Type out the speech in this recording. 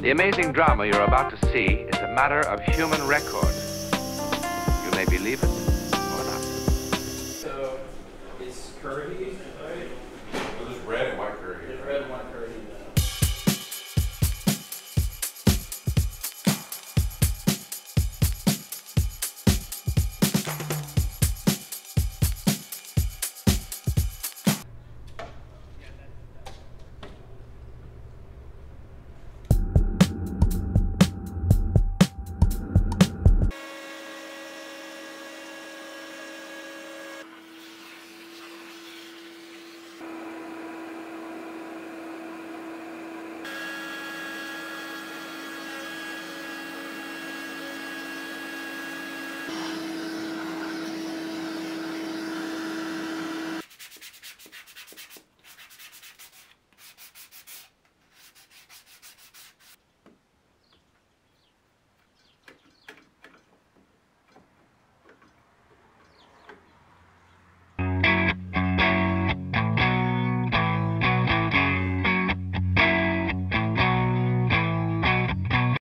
The amazing drama you're about to see is a matter of human record. You may believe it or not. So, it's curvy.